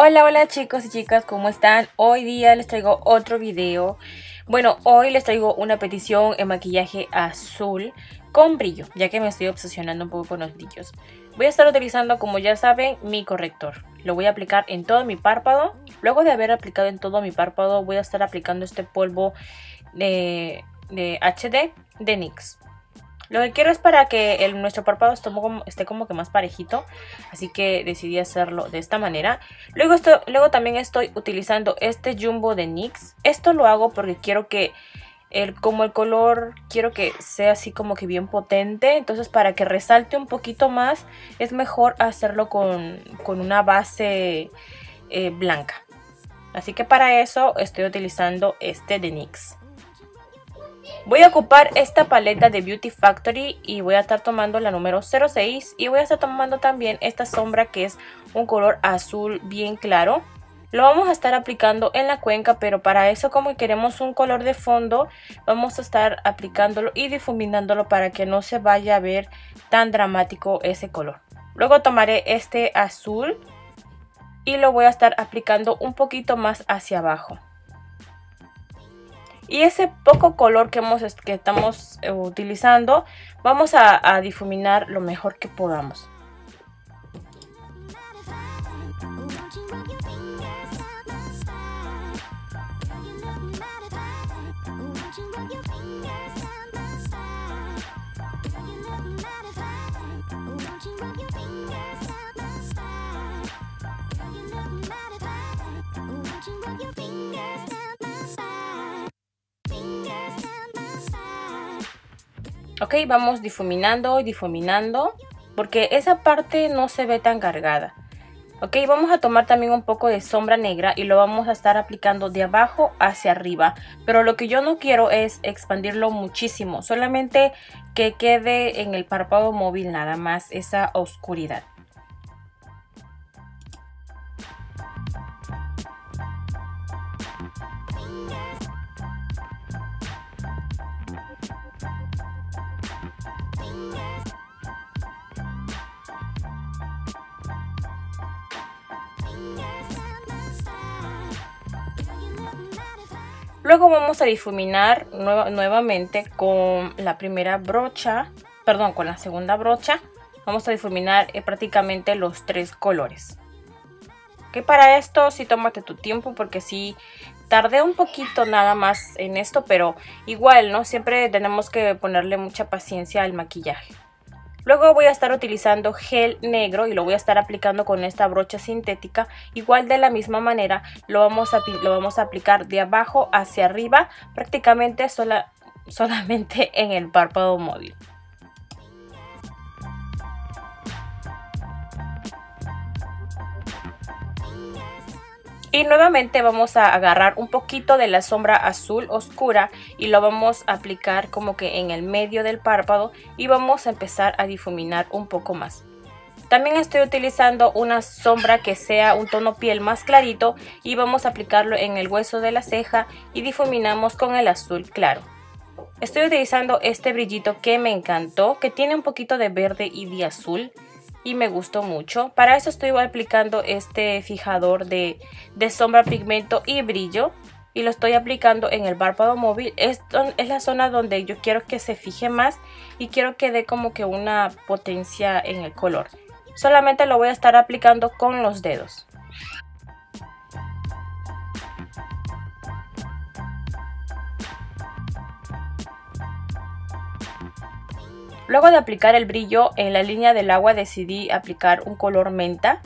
Hola, hola chicos y chicas, ¿cómo están? Hoy día les traigo otro video. Bueno, hoy les traigo una petición en maquillaje azul con brillo, ya que me estoy obsesionando un poco con los brillos. Voy a estar utilizando, como ya saben, mi corrector. Lo voy a aplicar en todo mi párpado. Luego de haber aplicado en todo mi párpado, voy a estar aplicando este polvo de HD de NYX. Lo que quiero es para que nuestro párpado esté como que más parejito, así que decidí hacerlo de esta manera. Luego también estoy utilizando este jumbo de NYX. Esto lo hago porque quiero que el color quiero que sea así como que bien potente. Entonces, para que resalte un poquito más, es mejor hacerlo con una base blanca. Así que para eso estoy utilizando este de NYX. Voy a ocupar esta paleta de Beauty Factory y voy a estar tomando la número 06. Y voy a estar tomando también esta sombra, que es un color azul bien claro. Lo vamos a estar aplicando en la cuenca, pero para eso, como queremos un color de fondo, vamos a estar aplicándolo y difuminándolo para que no se vaya a ver tan dramático ese color. Luego tomaré este azul y lo voy a estar aplicando un poquito más hacia abajo. Y ese poco color que estamos utilizando, vamos a difuminar lo mejor que podamos. Ok, vamos difuminando y difuminando porque esa parte no se ve tan cargada. Ok, vamos a tomar también un poco de sombra negra y lo vamos a estar aplicando de abajo hacia arriba. Pero lo que yo no quiero es expandirlo muchísimo, solamente que quede en el párpado móvil nada más esa oscuridad. Luego vamos a difuminar nuevamente con la primera brocha, perdón, con la segunda brocha. Vamos a difuminar prácticamente los tres colores. Que para esto sí tómate tu tiempo, porque sí tardé un poquito nada más en esto, pero igual, ¿no? Siempre tenemos que ponerle mucha paciencia al maquillaje. Luego voy a estar utilizando gel negro y lo voy a estar aplicando con esta brocha sintética. Igual de la misma manera lo vamos a aplicar de abajo hacia arriba, prácticamente solamente en el párpado móvil. Y nuevamente vamos a agarrar un poquito de la sombra azul oscura y lo vamos a aplicar como que en el medio del párpado y vamos a empezar a difuminar un poco más. También estoy utilizando una sombra que sea un tono piel más clarito y vamos a aplicarlo en el hueso de la ceja y difuminamos con el azul claro. Estoy utilizando este brillito que me encantó, que tiene un poquito de verde y de azul. Y me gustó mucho. Para eso estoy aplicando este fijador de sombra, pigmento y brillo. Y lo estoy aplicando en el párpado móvil. Esto es la zona donde yo quiero que se fije más. Y quiero que dé como que una potencia en el color. Solamente lo voy a estar aplicando con los dedos. Luego de aplicar el brillo en la línea del agua, decidí aplicar un color menta.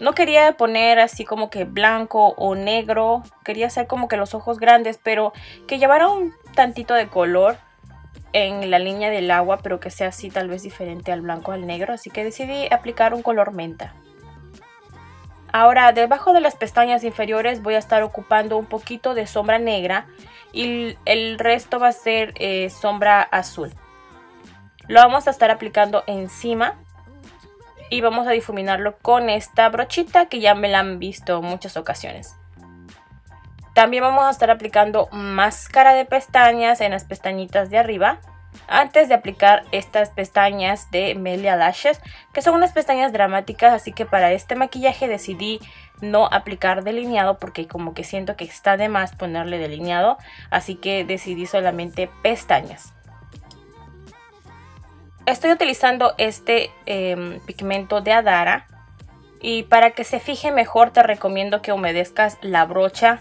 No quería poner así como que blanco o negro. Quería hacer como que los ojos grandes, pero que llevara un tantito de color en la línea del agua, pero que sea así tal vez diferente al blanco o al negro. Así que decidí aplicar un color menta. Ahora, debajo de las pestañas inferiores voy a estar ocupando un poquito de sombra negra y el resto va a ser sombra azul. Lo vamos a estar aplicando encima y vamos a difuminarlo con esta brochita que ya me la han visto en muchas ocasiones. También vamos a estar aplicando máscara de pestañas en las pestañitas de arriba antes de aplicar estas pestañas de Melia Lashes, que son unas pestañas dramáticas, así que para este maquillaje decidí no aplicar delineado porque como que siento que está de más ponerle delineado, así que decidí solamente pestañas. Estoy utilizando este pigmento de Adara y para que se fije mejor te recomiendo que humedezcas la brocha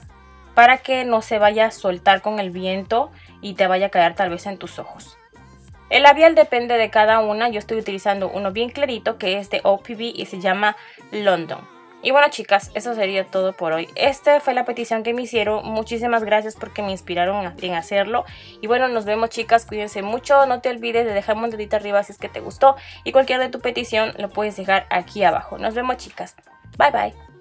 para que no se vaya a soltar con el viento y te vaya a caer tal vez en tus ojos. El labial depende de cada una, yo estoy utilizando uno bien clarito que es de OPV y se llama London. Y bueno chicas, eso sería todo por hoy. Esta fue la petición que me hicieron, muchísimas gracias porque me inspiraron en hacerlo. Y bueno, nos vemos chicas, cuídense mucho, no te olvides de dejarme un dedito arriba si es que te gustó. Y cualquier de tu petición lo puedes dejar aquí abajo. Nos vemos chicas, bye bye.